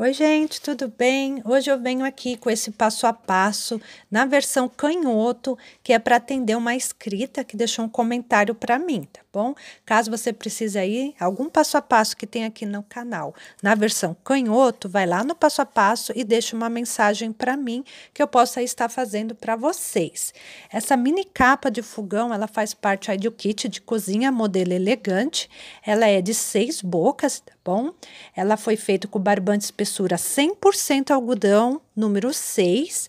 Oi, gente, tudo bem? Hoje eu venho aqui com esse passo a passo na versão canhoto, que é para atender uma inscrita que deixou um comentário para mim, tá bom? Caso você precise aí, algum passo a passo que tem aqui no canal, na versão canhoto, vai lá no passo a passo e deixa uma mensagem para mim que eu possa estar fazendo para vocês. Essa mini capa de fogão, ela faz parte aí do kit de cozinha modelo elegante, ela é de 6 bocas, tá bom? Ela foi feita com barbante especial, espessura 100% algodão, número 6,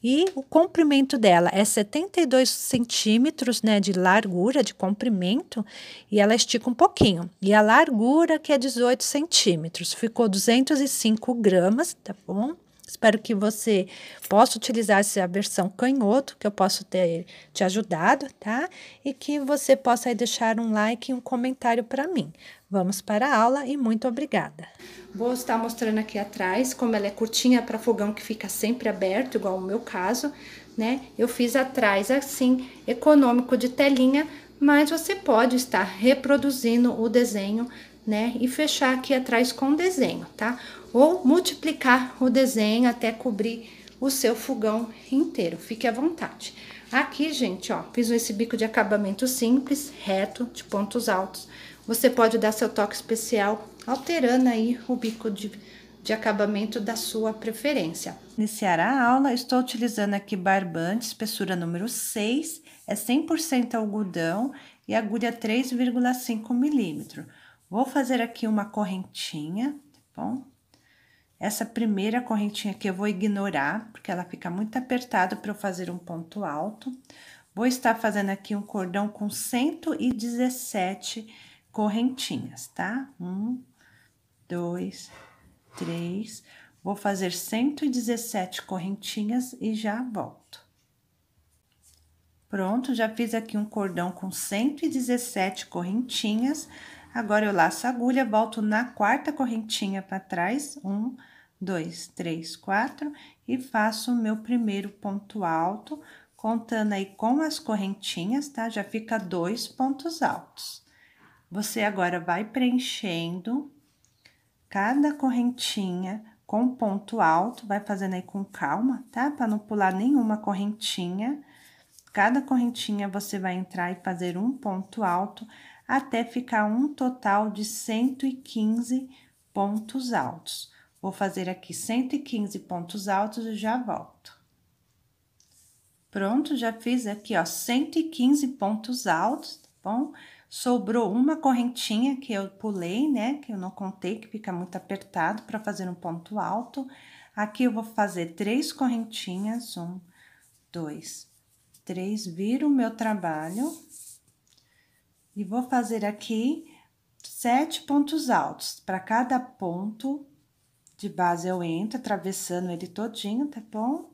e o comprimento dela é 72 centímetros, né, de largura, de comprimento, e ela estica um pouquinho, e a largura que é 18 centímetros, ficou 205 gramas, tá bom? Espero que você possa utilizar essa versão canhoto, que eu posso ter te ajudado, tá? E que você possa aí deixar um like e um comentário para mim. Vamos para a aula e muito obrigada! Vou estar mostrando aqui atrás, como ela é curtinha para fogão que fica sempre aberto, igual o meu caso, né? Eu fiz atrás assim, econômico de telinha, mas você pode estar reproduzindo o desenho, né? E fechar aqui atrás com desenho, tá? Ou multiplicar o desenho até cobrir o seu fogão inteiro, fique à vontade. Aqui, gente, ó, fiz esse bico de acabamento simples, reto, de pontos altos. Você pode dar seu toque especial, alterando aí o bico de acabamento da sua preferência. Iniciar a aula, estou utilizando aqui barbante, espessura número 6, é 100% algodão e agulha 3,5 milímetros. Vou fazer aqui uma correntinha, tá bom? Essa primeira correntinha aqui eu vou ignorar, porque ela fica muito apertada para eu fazer um ponto alto. Vou estar fazendo aqui um cordão com 117 correntinhas, tá? 1, 2, 3. Vou fazer 117 correntinhas e já volto. Pronto, já fiz aqui um cordão com 117 correntinhas. Agora, eu laço a agulha, volto na quarta correntinha para trás, 1, 2, 3, 4, e faço o meu primeiro ponto alto, contando aí com as correntinhas, tá? Já fica 2 pontos altos. Você agora vai preenchendo cada correntinha com ponto alto, vai fazendo aí com calma, tá? Para não pular nenhuma correntinha. Cada correntinha você vai entrar e fazer um ponto alto, até ficar um total de 115 pontos altos. Vou fazer aqui 115 pontos altos e já volto. Pronto, já fiz aqui, ó, 115 pontos altos, tá bom? Sobrou uma correntinha que eu pulei, né, que eu não contei, que fica muito apertado para fazer um ponto alto. Aqui eu vou fazer 3 correntinhas, 1, 2, 3, viro o meu trabalho. E vou fazer aqui 7 pontos altos. Para cada ponto de base eu entro, atravessando ele todinho, tá bom?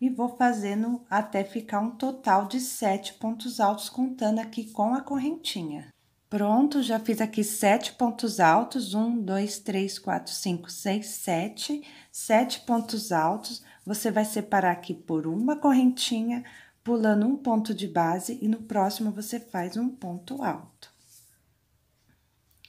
E vou fazendo até ficar um total de 7 pontos altos, contando aqui com a correntinha. Pronto, já fiz aqui 7 pontos altos, 1, 2, 3, 4, 5, 6, 7. 7 pontos altos, você vai separar aqui por uma correntinha, pulando um ponto de base, e no próximo você faz um ponto alto.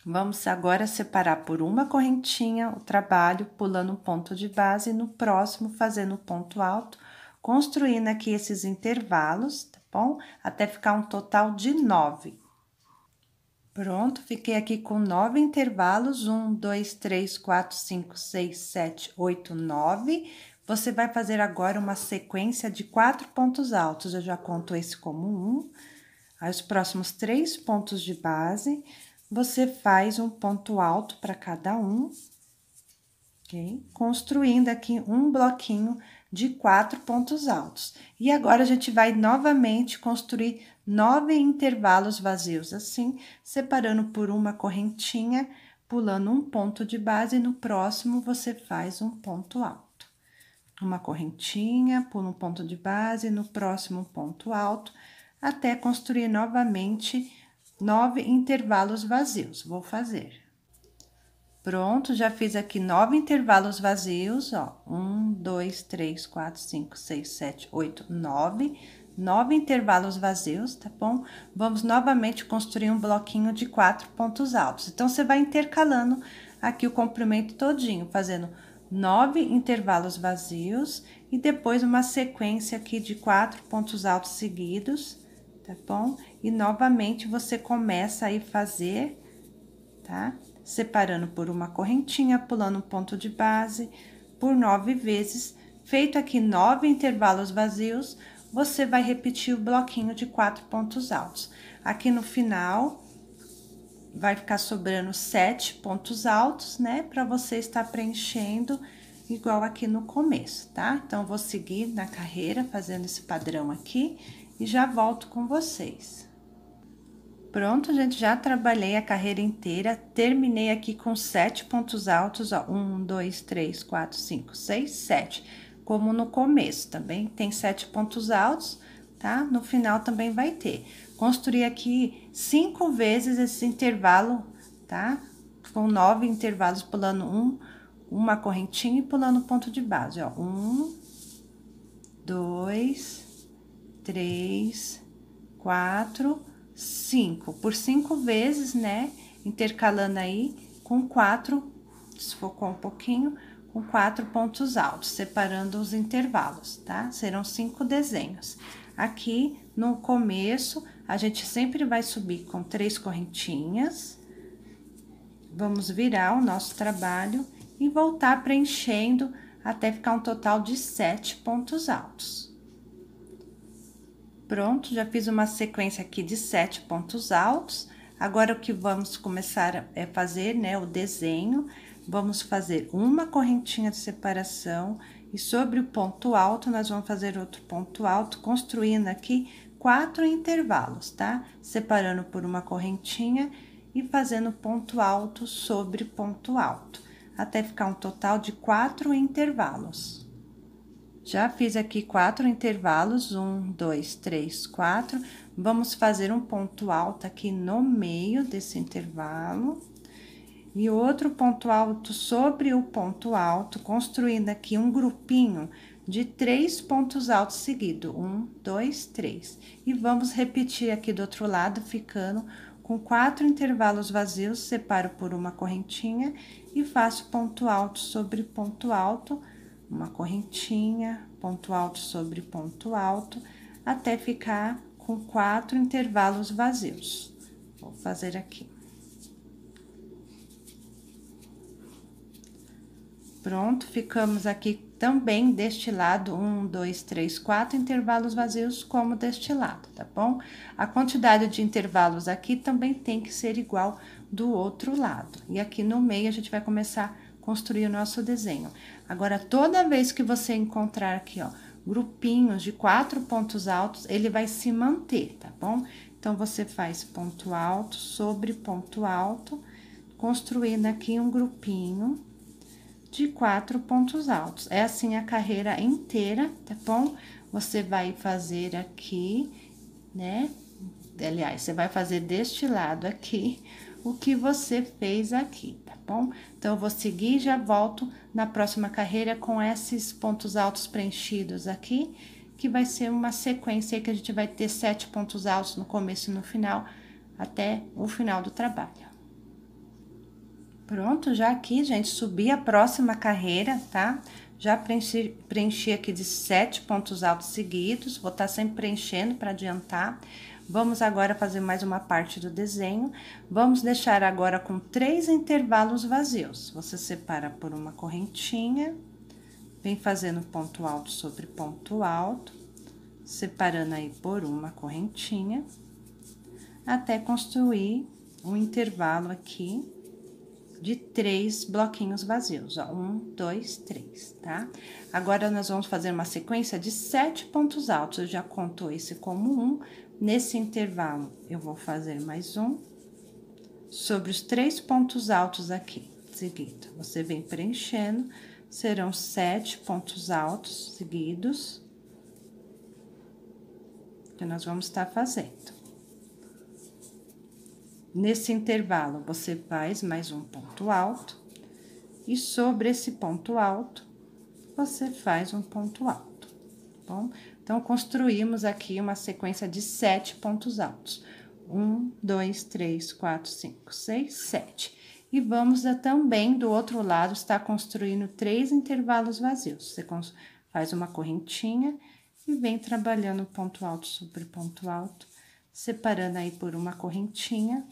Vamos agora separar por uma correntinha o trabalho, pulando um ponto de base, e no próximo fazendo um ponto alto, construindo aqui esses intervalos, tá bom? Até ficar um total de 9. Pronto, fiquei aqui com 9 intervalos, 1, 2, 3, 4, 5, 6, 7, 8, 9... Você vai fazer agora uma sequência de 4 pontos altos. Eu já conto esse como 1. Aí, os próximos 3 pontos de base, você faz um ponto alto para cada um, ok? Construindo aqui um bloquinho de 4 pontos altos. E agora, a gente vai novamente construir 9 intervalos vazios, assim, separando por uma correntinha, pulando um ponto de base, e no próximo você faz um ponto alto. Uma correntinha, pula um ponto de base, no próximo um ponto alto, até construir novamente 9 intervalos vazios. Vou fazer. Pronto, já fiz aqui 9 intervalos vazios, ó, 1, 2, 3, 4, 5, 6, 7, 8, 9. 9 intervalos vazios, tá bom? Vamos novamente construir um bloquinho de 4 pontos altos. Então, você vai intercalando aqui o comprimento todinho, fazendo 9 intervalos vazios e depois uma sequência aqui de 4 pontos altos seguidos, tá bom? E novamente você começa aí fazer, tá? Separando por uma correntinha, pulando um ponto de base por 9 vezes. Feito aqui 9 intervalos vazios, você vai repetir o bloquinho de 4 pontos altos. Aqui no final, vai ficar sobrando 7 pontos altos, né? Pra você estar preenchendo igual aqui no começo, tá? Então, vou seguir na carreira fazendo esse padrão aqui e já volto com vocês. Pronto, gente, já trabalhei a carreira inteira, terminei aqui com 7 pontos altos, ó, 1, 2, 3, 4, 5, 6, 7, como no começo também tem 7 pontos altos, tá? No final também vai ter. Construí aqui 5 vezes esse intervalo, tá? Com 9 intervalos, pulando uma correntinha e pulando ponto de base, ó, 1, 2, 3, 4, 5, por 5 vezes, né? Intercalando aí com 4, desfocou um pouquinho, com 4 pontos altos, separando os intervalos, tá? Serão 5 desenhos. Aqui no começo, a gente sempre vai subir com 3 correntinhas. Vamos virar o nosso trabalho e voltar preenchendo até ficar um total de 7 pontos altos. Pronto, já fiz uma sequência aqui de 7 pontos altos. Agora, o que vamos começar é fazer, né, o desenho. Vamos fazer uma correntinha de separação e sobre o ponto alto, nós vamos fazer outro ponto alto, construindo aqui 4 intervalos, tá? Separando por uma correntinha e fazendo ponto alto sobre ponto alto, até ficar um total de 4 intervalos. Já fiz aqui 4 intervalos, 1, 2, 3, 4. Vamos fazer um ponto alto aqui no meio desse intervalo. E outro ponto alto sobre o ponto alto, construindo aqui um grupinho de 3 pontos altos seguidos. 1, 2, 3. E vamos repetir aqui do outro lado, ficando com 4 intervalos vazios, separo por uma correntinha e faço ponto alto sobre ponto alto. Uma correntinha, ponto alto sobre ponto alto, até ficar com 4 intervalos vazios. Vou fazer aqui. Pronto, ficamos aqui também deste lado, 1, 2, 3, 4 intervalos vazios, como deste lado, tá bom? A quantidade de intervalos aqui também tem que ser igual do outro lado. E aqui no meio, a gente vai começar construir o nosso desenho. Agora, toda vez que você encontrar aqui, ó, grupinhos de 4 pontos altos, ele vai se manter, tá bom? Então, você faz ponto alto sobre ponto alto, construindo aqui um grupinho de 4 pontos altos. É assim a carreira inteira, tá bom? Você vai fazer aqui, né? Aliás, você vai fazer deste lado aqui o que você fez aqui, tá bom? Então, eu vou seguir e já volto na próxima carreira com esses pontos altos preenchidos aqui, que vai ser uma sequência aí que a gente vai ter 7 pontos altos no começo e no final, até o final do trabalho. Pronto, já aqui, gente, subi a próxima carreira, tá? Já preenchi aqui de 7 pontos altos seguidos, vou estar sempre preenchendo para adiantar. Vamos agora fazer mais uma parte do desenho. Vamos deixar agora com 3 intervalos vazios. Você separa por uma correntinha, vem fazendo ponto alto sobre ponto alto, separando aí por uma correntinha, até construir um intervalo aqui de 3 bloquinhos vazios, ó, 1, 2, 3, tá? Agora, nós vamos fazer uma sequência de 7 pontos altos. Eu já conto esse como 1. Nesse intervalo, eu vou fazer mais um sobre os 3 pontos altos aqui, seguido. Você vem preenchendo, serão 7 pontos altos seguidos, que nós vamos estar fazendo. Nesse intervalo, você faz mais um ponto alto, e sobre esse ponto alto, você faz um ponto alto, tá bom? Então, construímos aqui uma sequência de 7 pontos altos. 1, 2, 3, 4, 5, 6, 7. E vamos também do outro lado estar construindo 3 intervalos vazios. Você faz uma correntinha e vem trabalhando ponto alto sobre ponto alto, separando aí por uma correntinha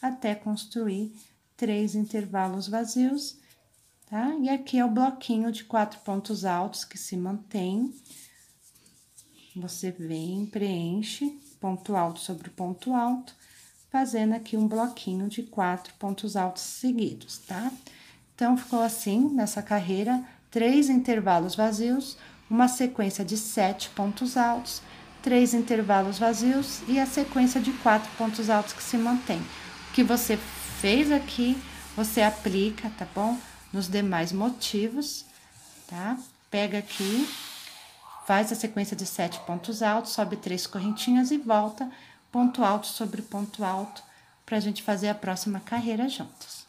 até construir 3 intervalos vazios, tá? E aqui é o bloquinho de 4 pontos altos que se mantém. Você vem, preenche ponto alto sobre ponto alto, fazendo aqui um bloquinho de 4 pontos altos seguidos, tá? Então, ficou assim, nessa carreira, 3 intervalos vazios, uma sequência de 7 pontos altos, 3 intervalos vazios e a sequência de 4 pontos altos que se mantém. O que você fez aqui, você aplica, tá bom? Nos demais motivos, tá? Pega aqui, faz a sequência de 7 pontos altos, sobe 3 correntinhas e volta ponto alto sobre ponto alto, pra gente fazer a próxima carreira juntos.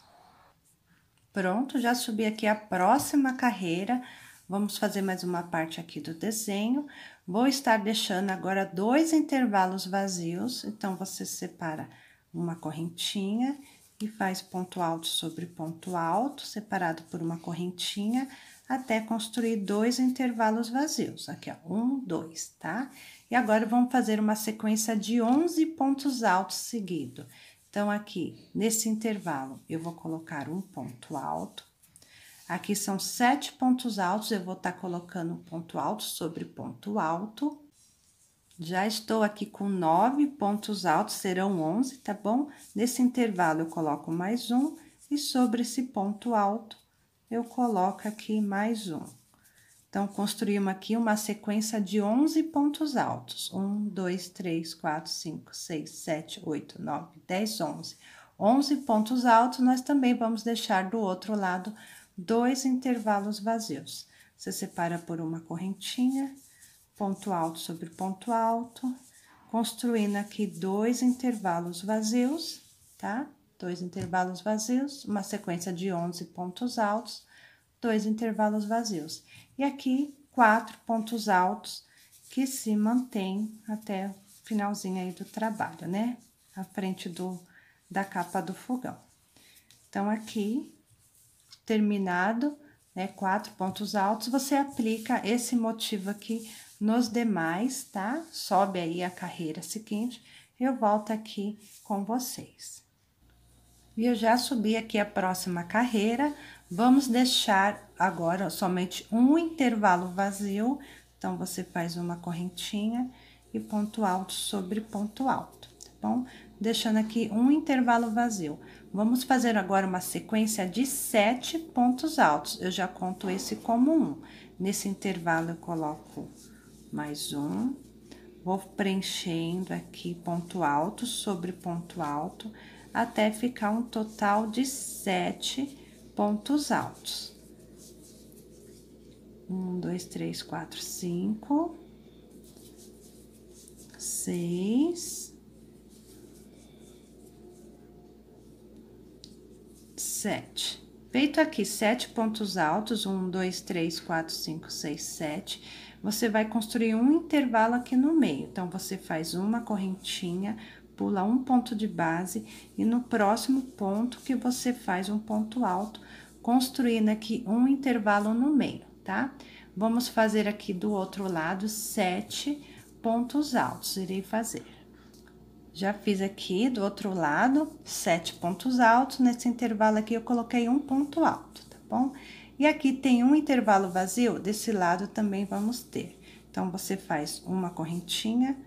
Pronto, já subi aqui a próxima carreira. Vamos fazer mais uma parte aqui do desenho. Vou estar deixando agora 2 intervalos vazios. Então, você separa uma correntinha e faz ponto alto sobre ponto alto, separado por uma correntinha, até construir 2 intervalos vazios. Aqui, ó, 1, 2, tá? E agora, vamos fazer uma sequência de 11 pontos altos seguidos. Então, aqui, nesse intervalo, eu vou colocar um ponto alto. Aqui são 7 pontos altos, eu vou estar colocando ponto alto sobre ponto alto. Já estou aqui com 9 pontos altos, serão 11, tá bom? Nesse intervalo, eu coloco mais um e sobre esse ponto alto, eu coloco aqui mais um. Então, construímos aqui uma sequência de 11 pontos altos. 1, 2, 3, 4, 5, 6, 7, 8, 9, 10, 11. 11 pontos altos, nós também vamos deixar do outro lado 2 intervalos vazios. Você separa por uma correntinha, ponto alto sobre ponto alto, construindo aqui 2 intervalos vazios, tá? 2 intervalos vazios, uma sequência de 11 pontos altos, 2 intervalos vazios. E aqui, 4 pontos altos que se mantém até o finalzinho aí do trabalho, né? À frente da capa do fogão. Então, aqui, terminado, né, 4 pontos altos, você aplica esse motivo aqui nos demais, tá? Sobe aí a carreira seguinte, eu volto aqui com vocês. E eu já subi aqui a próxima carreira, vamos deixar agora somente um intervalo vazio, então, você faz uma correntinha e ponto alto sobre ponto alto, tá bom? Deixando aqui um intervalo vazio. Vamos fazer agora uma sequência de 7 pontos altos. Eu já conto esse como 1. Nesse intervalo, eu coloco mais um. Vou preenchendo aqui ponto alto sobre ponto alto, até ficar um total de 7 pontos altos. 1, 2, 3, 4, 5, 6... 7. Feito aqui 7 pontos altos, 1, 2, 3, 4, 5, 6, 7, você vai construir um intervalo aqui no meio. Então, você faz uma correntinha, pula um ponto de base e no próximo ponto que você faz um ponto alto, construindo aqui um intervalo no meio, tá? Vamos fazer aqui do outro lado 7 pontos altos, irei fazer. Já fiz aqui do outro lado 7 pontos altos, nesse intervalo aqui eu coloquei um ponto alto, tá bom? E aqui tem um intervalo vazio, desse lado também vamos ter. Então, você faz uma correntinha,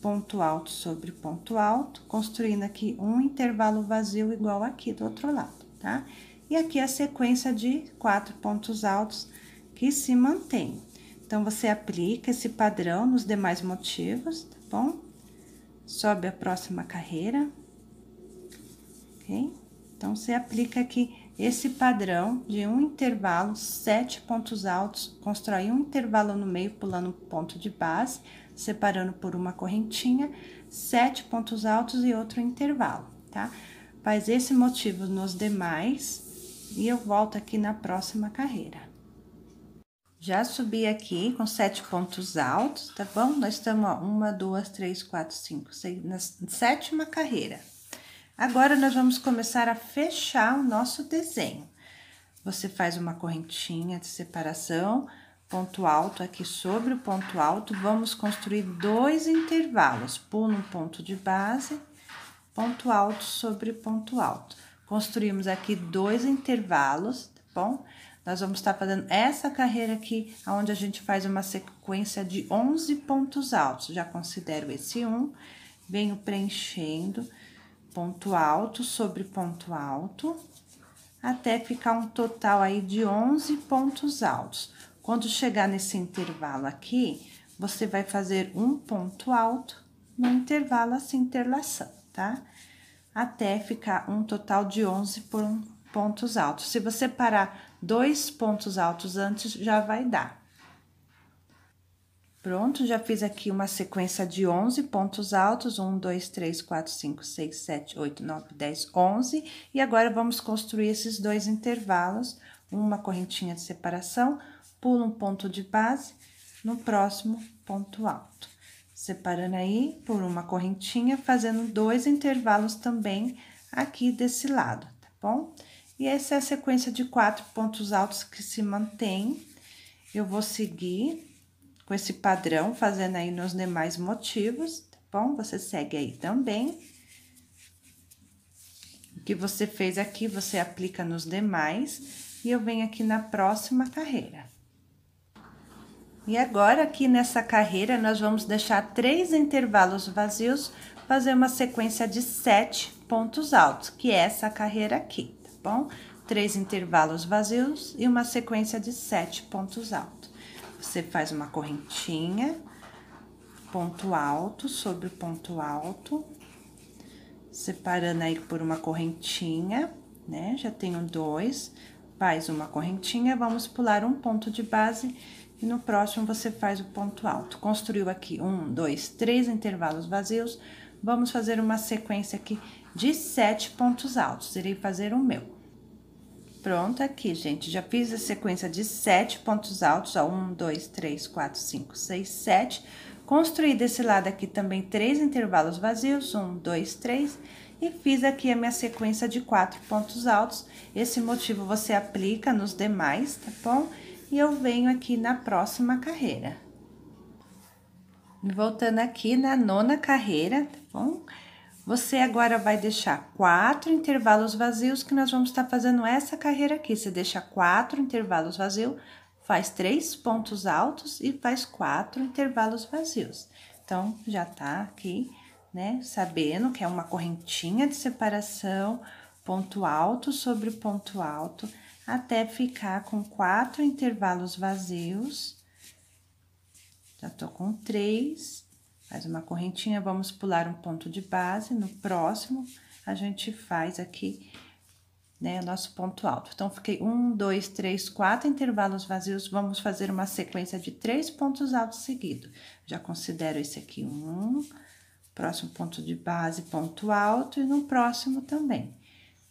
ponto alto sobre ponto alto, construindo aqui um intervalo vazio igual aqui do outro lado, tá? E aqui a sequência de 4 pontos altos que se mantém. Então, você aplica esse padrão nos demais motivos, tá bom? Sobe a próxima carreira, ok? Então, você aplica aqui esse padrão de um intervalo, 7 pontos altos, constrói um intervalo no meio, pulando um ponto de base, separando por uma correntinha, 7 pontos altos e outro intervalo, tá? Faz esse motivo nos demais e eu volto aqui na próxima carreira. Já subi aqui com 7 pontos altos, tá bom? Nós estamos, ó, 1, 2, 3, 4, 5, 6, na 7ª carreira. Agora, nós vamos começar a fechar o nosso desenho. Você faz uma correntinha de separação, ponto alto aqui sobre o ponto alto, vamos construir dois intervalos, pulo um ponto de base, ponto alto sobre ponto alto. Construímos aqui dois intervalos, tá bom? Nós vamos estar fazendo essa carreira aqui, onde a gente faz uma sequência de 11 pontos altos. Já considero esse um, venho preenchendo ponto alto sobre ponto alto, até ficar um total aí de 11 pontos altos. Quando chegar nesse intervalo aqui, você vai fazer um ponto alto no intervalo assim, interlaçando, tá? Até ficar um total de 11 pontos altos. Se você parar dois pontos altos antes, já vai dar. Pronto, já fiz aqui uma sequência de 11 pontos altos, 1, 2, 3, 4, 5, 6, 7, 8, 9, 10, 11. E agora, vamos construir esses dois intervalos, uma correntinha de separação, pulo um ponto de base, no próximo ponto alto. Separando aí por uma correntinha, fazendo dois intervalos também aqui desse lado, tá bom? E essa é a sequência de 4 pontos altos que se mantém. Eu vou seguir com esse padrão, fazendo aí nos demais motivos, tá bom? Você segue aí também. O que você fez aqui, você aplica nos demais. E eu venho aqui na próxima carreira. E agora, aqui nessa carreira, nós vamos deixar 3 intervalos vazios, fazer uma sequência de 7 pontos altos, que é essa carreira aqui. Bom, 3 intervalos vazios e uma sequência de 7 pontos altos. Você faz uma correntinha, ponto alto sobre ponto alto, separando aí por uma correntinha, né? Já tenho 2, faz uma correntinha, vamos pular um ponto de base e no próximo você faz o ponto alto. Construiu aqui 1, 2, 3 intervalos vazios, vamos fazer uma sequência aqui de 7 pontos altos, irei fazer o meu. Pronto aqui, gente, já fiz a sequência de 7 pontos altos, ó, 1, 2, 3, 4, 5, 6, 7. Construí desse lado aqui também 3 intervalos vazios, 1, 2, 3. E fiz aqui a minha sequência de 4 pontos altos. Esse motivo você aplica nos demais, tá bom? E eu venho aqui na próxima carreira. Voltando aqui na nona carreira, tá bom? Você agora vai deixar 4 intervalos vazios, que nós vamos estar fazendo essa carreira aqui. Você deixa 4 intervalos vazios, faz 3 pontos altos e faz 4 intervalos vazios. Então, já tá aqui, né? Sabendo que é uma correntinha de separação, ponto alto sobre ponto alto, até ficar com 4 intervalos vazios. Já tô com 3. Faz uma correntinha, vamos pular um ponto de base, no próximo a gente faz aqui, né, nosso ponto alto. Então, fiquei 1, 2, 3, 4 intervalos vazios, vamos fazer uma sequência de 3 pontos altos seguidos. Já considero esse aqui 1, próximo ponto de base, ponto alto, e no próximo também.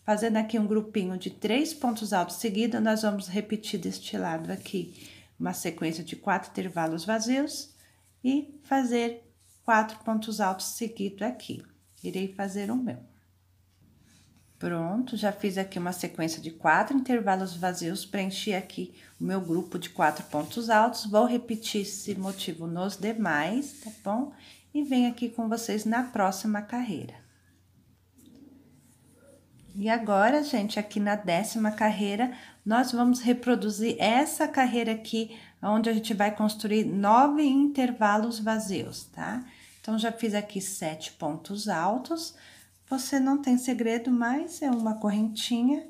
Fazendo aqui um grupinho de 3 pontos altos seguidos, nós vamos repetir deste lado aqui uma sequência de 4 intervalos vazios e fazer 4 pontos altos seguidos aqui. Irei fazer o meu. Pronto, já fiz aqui uma sequência de 4 intervalos vazios, preenchi aqui o meu grupo de 4 pontos altos, vou repetir esse motivo nos demais, tá bom? E venho aqui com vocês na próxima carreira. E agora, gente, aqui na 10ª carreira, nós vamos reproduzir essa carreira aqui, onde a gente vai construir 9 intervalos vazios, tá? Então, já fiz aqui 7 pontos altos. Você não tem segredo, mas é uma correntinha,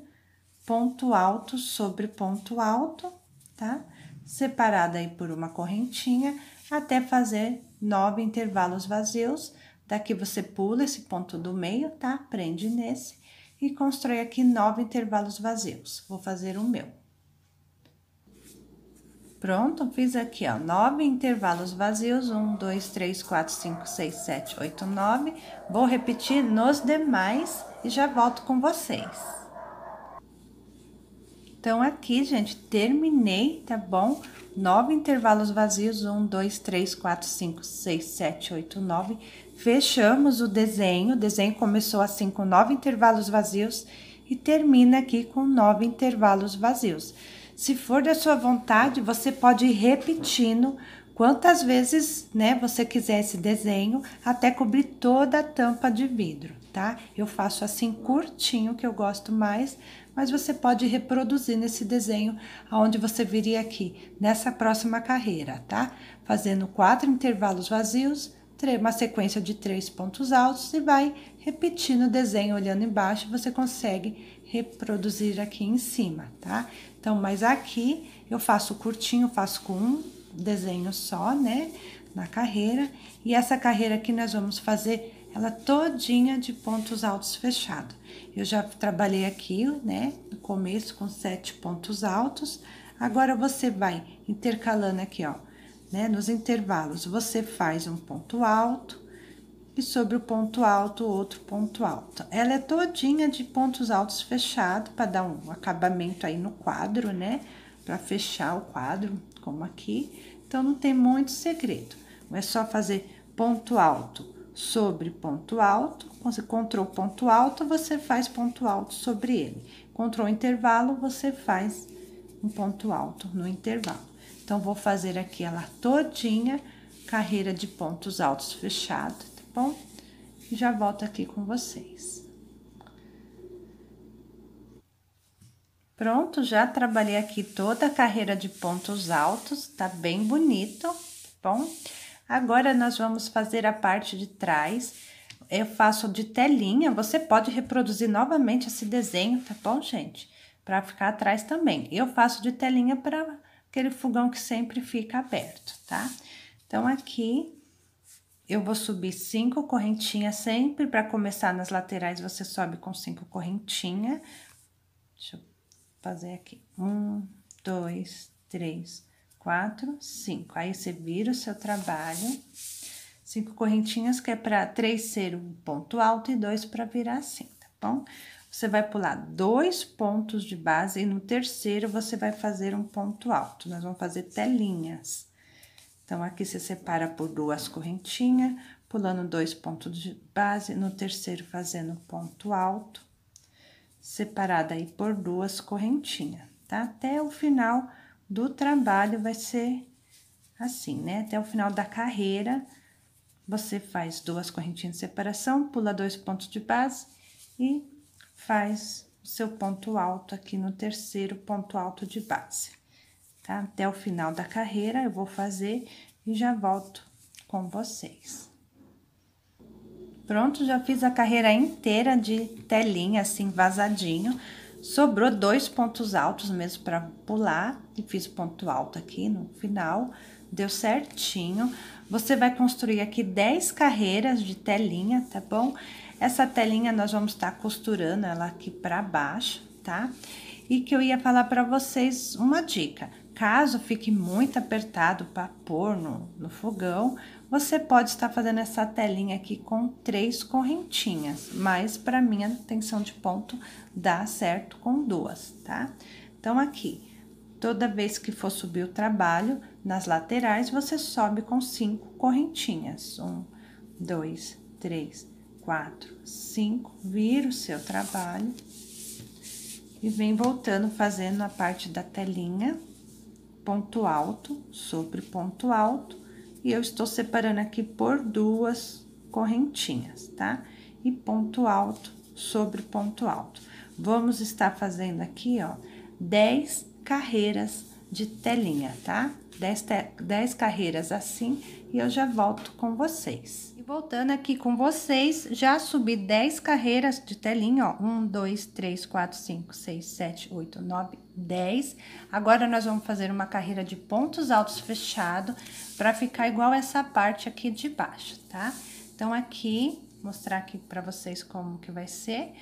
ponto alto sobre ponto alto, tá? Separada aí por uma correntinha, até fazer 9 intervalos vazios. Daqui você pula esse ponto do meio, tá? Prende nesse. E constrói aqui 9 intervalos vazios. Vou fazer o meu. Pronto, fiz aqui, ó, 9 intervalos vazios, 1, 2, 3, 4, 5, 6, 7, 8, 9. Vou repetir nos demais e já volto com vocês. Então, aqui, gente, terminei, tá bom? 9 intervalos vazios, 1, 2, 3, 4, 5, 6, 7, 8, 9. Fechamos o desenho começou assim com 9 intervalos vazios e termina aqui com 9 intervalos vazios. Se for da sua vontade, você pode ir repetindo quantas vezes, né, você quiser esse desenho, até cobrir toda a tampa de vidro, tá? Eu faço assim curtinho, que eu gosto mais, mas você pode reproduzir nesse desenho aonde você viria aqui, nessa próxima carreira, tá? Fazendo 4 intervalos vazios, uma sequência de 3 pontos altos e vai repetindo o desenho, olhando embaixo, você consegue reproduzir aqui em cima, tá? Então, mas aqui eu faço curtinho, faço com um desenho só, né? Na carreira. E essa carreira aqui nós vamos fazer ela todinha de pontos altos fechado. Eu já trabalhei aqui, né? No começo com 7 pontos altos. Agora, você vai intercalando aqui, ó, né? Nos intervalos, você faz um ponto alto e sobre o ponto alto, outro ponto alto. Ela é todinha de pontos altos fechado para dar um acabamento aí no quadro, né? Para fechar o quadro, como aqui. Então, não tem muito segredo. É só fazer ponto alto sobre ponto alto. Você encontrou ponto alto, você faz ponto alto sobre ele. Encontrou o intervalo, você faz um ponto alto no intervalo. Então, vou fazer aqui ela todinha, carreira de pontos altos fechado. Bom, já volto aqui com vocês. Pronto, já trabalhei aqui toda a carreira de pontos altos, tá bem bonito, bom? Agora, nós vamos fazer a parte de trás. Eu faço de telinha, você pode reproduzir novamente esse desenho, tá bom, gente? Pra ficar atrás também. Eu faço de telinha para aquele fogão que sempre fica aberto, tá? Então, aqui... eu vou subir 5 correntinhas sempre, para começar nas laterais você sobe com 5 correntinhas. Deixa eu fazer aqui, 1, 2, 3, 4, 5. Aí, você vira o seu trabalho, 5 correntinhas, que é para 3 ser um ponto alto e 2 para virar assim, tá bom? Você vai pular 2 pontos de base e no terceiro você vai fazer um ponto alto. Nós vamos fazer telinhas. Então, aqui você separa por 2 correntinhas, pulando 2 pontos de base, no terceiro fazendo ponto alto, separada aí por 2 correntinhas, tá? Até o final do trabalho vai ser assim, né? Até o final da carreira, você faz 2 correntinhas de separação, pula 2 pontos de base e faz o seu ponto alto aqui no terceiro ponto alto de base. Tá? Até o final da carreira eu vou fazer e já volto com vocês. Pronto, já fiz a carreira inteira de telinha, assim, vazadinho. Sobrou 2 pontos altos mesmo para pular e fiz ponto alto aqui no final. Deu certinho. Você vai construir aqui 10 carreiras de telinha, tá bom? Essa telinha nós vamos estar costurando ela aqui para baixo, tá? E que eu ia falar para vocês uma dica. Caso fique muito apertado para pôr no fogão, você pode estar fazendo essa telinha aqui com 3 correntinhas, mas para mim a tensão de ponto dá certo com 2, tá? Então, aqui, toda vez que for subir o trabalho, nas laterais, você sobe com 5 correntinhas. 1, 2, 3, 4, 5, vira o seu trabalho e vem voltando fazendo a parte da telinha. Ponto alto sobre ponto alto, e eu estou separando aqui por 2 correntinhas, tá? E ponto alto sobre ponto alto. Vamos estar fazendo aqui, ó, 10 carreiras de telinha, tá? 10 carreiras assim, e eu já volto com vocês. E voltando aqui com vocês, já subi 10 carreiras de telinha, ó, 1, 2, 3, 4, 5, 6, 7, 8, 9, 10. Agora, nós vamos fazer uma carreira de pontos altos fechado, para ficar igual essa parte aqui de baixo, tá? Então, aqui, mostrar aqui para vocês como que vai ser.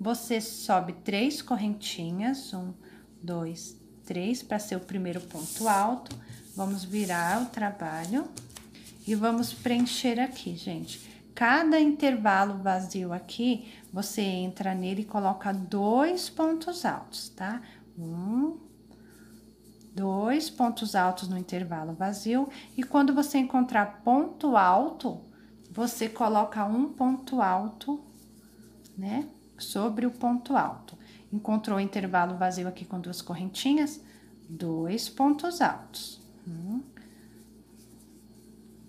Você sobe 3 correntinhas, 1, 2, 3, para ser o primeiro ponto alto. Vamos virar o trabalho e vamos preencher aqui, gente. Cada intervalo vazio aqui, você entra nele e coloca 2 pontos altos, tá? 1, 2 pontos altos no intervalo vazio. E quando você encontrar ponto alto, você coloca um ponto alto, né, sobre o ponto alto. Encontrou o intervalo vazio aqui com duas correntinhas, dois pontos altos. Um,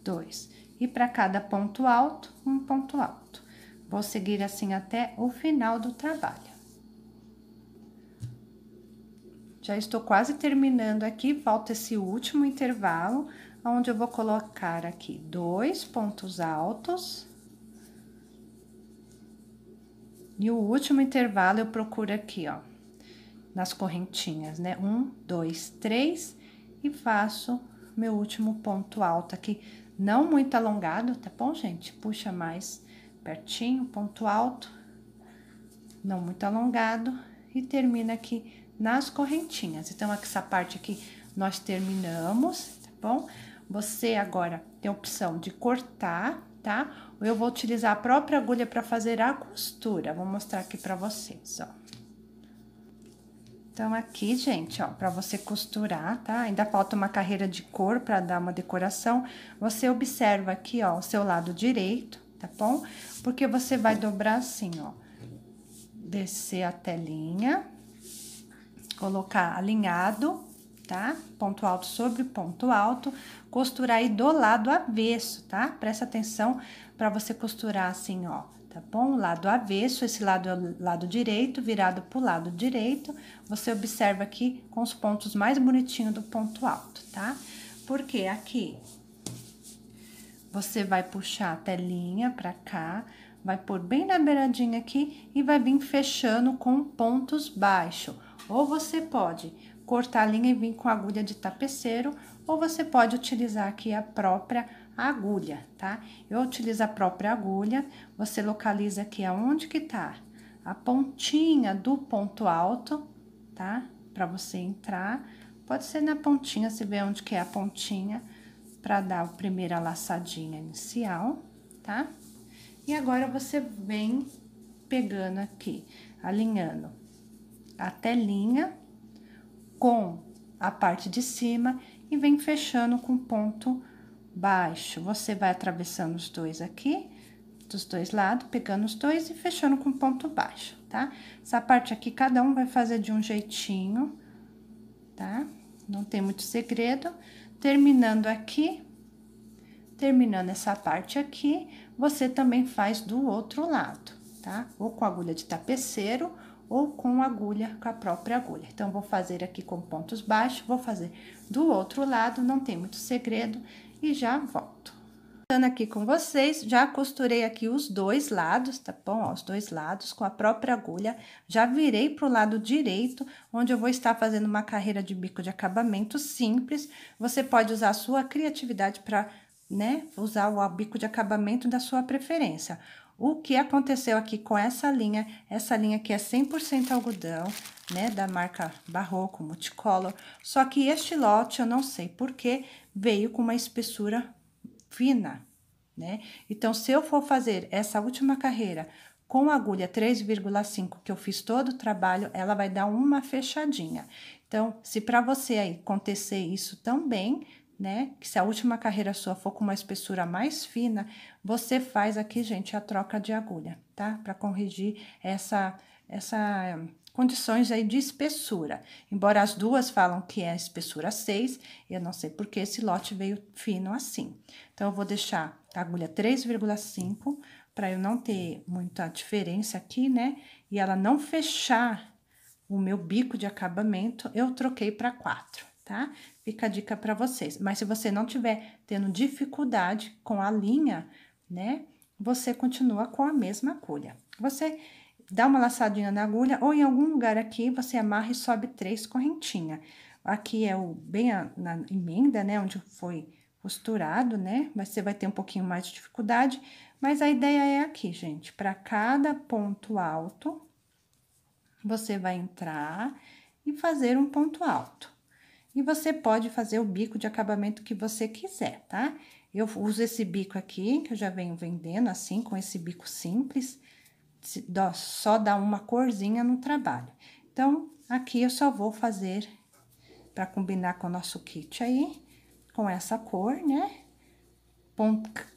dois. E para cada ponto alto, um ponto alto. Vou seguir assim até o final do trabalho. Já estou quase terminando aqui, falta esse último intervalo, onde eu vou colocar aqui dois pontos altos. E o último intervalo eu procuro aqui, ó, nas correntinhas, né? Um, dois, três, e faço meu último ponto alto aqui. Não muito alongado, tá bom, gente? Puxa mais pertinho, ponto alto, não muito alongado, e termina aqui nas correntinhas. Então, aqui, essa parte aqui, nós terminamos, tá bom? Você agora tem a opção de cortar, tá? Eu vou utilizar a própria agulha para fazer a costura. Vou mostrar aqui para vocês, ó. Então, aqui, gente, ó, para você costurar, tá? Ainda falta uma carreira de cor para dar uma decoração. Você observa aqui, ó, o seu lado direito, tá bom? Porque você vai dobrar assim, ó. Descer até linha, colocar alinhado, tá? Ponto alto sobre ponto alto, costurar aí do lado avesso, tá? Presta atenção para você costurar assim, ó, tá bom? Lado avesso, esse lado é o lado direito, virado pro lado direito. Você observa aqui com os pontos mais bonitinhos do ponto alto, tá? Porque aqui você vai puxar a telinha pra cá, vai pôr bem na beiradinha aqui e vai vir fechando com pontos baixos. Ou você pode cortar a linha e vir com a agulha de tapeceiro, ou você pode utilizar aqui a própria agulha, tá? Eu utilizo a própria agulha, você localiza aqui aonde que tá a pontinha do ponto alto, tá? Pra você entrar, pode ser na pontinha, você vê onde que é a pontinha, pra dar a primeira laçadinha inicial, tá? E agora você vem pegando aqui, alinhando a telinha com a parte de cima e vem fechando com ponto baixo. Você vai atravessando os dois aqui, dos dois lados, pegando os dois e fechando com ponto baixo, tá? Essa parte aqui, cada um vai fazer de um jeitinho, tá? Não tem muito segredo. Terminando aqui, terminando essa parte aqui, você também faz do outro lado, tá? Ou com agulha de tapeceiro, ou com agulha, com a própria agulha. Então, vou fazer aqui com pontos baixos, vou fazer do outro lado, não tem muito segredo, e já volto. Voltando aqui com vocês, já costurei aqui os dois lados, tá bom? Ó, os dois lados com a própria agulha, já virei pro lado direito, onde eu vou estar fazendo uma carreira de bico de acabamento simples. Você pode usar a sua criatividade para, né, usar o bico de acabamento da sua preferência. O que aconteceu aqui com essa linha aqui é 100% algodão, né, da marca Barroco, Multicolor, só que este lote, eu não sei porquê, veio com uma espessura fina, né? Então, se eu for fazer essa última carreira com a agulha 3,5, que eu fiz todo o trabalho, ela vai dar uma fechadinha. Então, se para você aí acontecer isso também, né, que se a última carreira sua for com uma espessura mais fina, você faz aqui, gente, a troca de agulha, tá? Para corrigir essa condições aí de espessura. Embora as duas falam que é espessura 6, eu não sei porque esse lote veio fino assim. Então, eu vou deixar a agulha 3,5 para eu não ter muita diferença aqui, né? E ela não fechar o meu bico de acabamento, eu troquei para 4. Tá? Fica a dica para vocês. Mas se você não tiver tendo dificuldade com a linha, né? Você continua com a mesma agulha. Você dá uma laçadinha na agulha ou em algum lugar aqui, você amarra e sobe 3 correntinhas. Aqui é o bem na emenda, né? Onde foi costurado, né? Você vai ter um pouquinho mais de dificuldade, mas a ideia é aqui, gente. Para cada ponto alto, você vai entrar e fazer um ponto alto. E você pode fazer o bico de acabamento que você quiser, tá? Eu uso esse bico aqui, que eu já venho vendendo assim, com esse bico simples. Só dá uma corzinha no trabalho. Então, aqui eu só vou fazer, pra combinar com o nosso kit aí, com essa cor, né?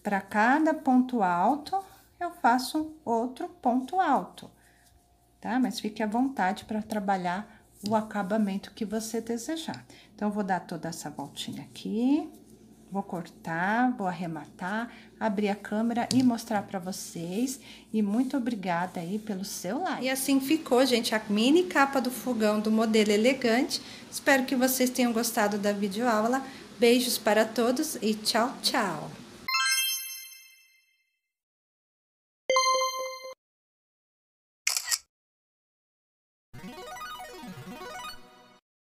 para cada ponto alto, eu faço outro ponto alto, tá? Mas fique à vontade para trabalhar o acabamento que você desejar. Então, eu vou dar toda essa voltinha aqui, vou cortar, vou arrematar, abrir a câmera e mostrar pra vocês. E muito obrigada aí pelo seu like. E assim ficou, gente, a mini capa do fogão do modelo elegante. Espero que vocês tenham gostado da videoaula. Beijos para todos e tchau, tchau!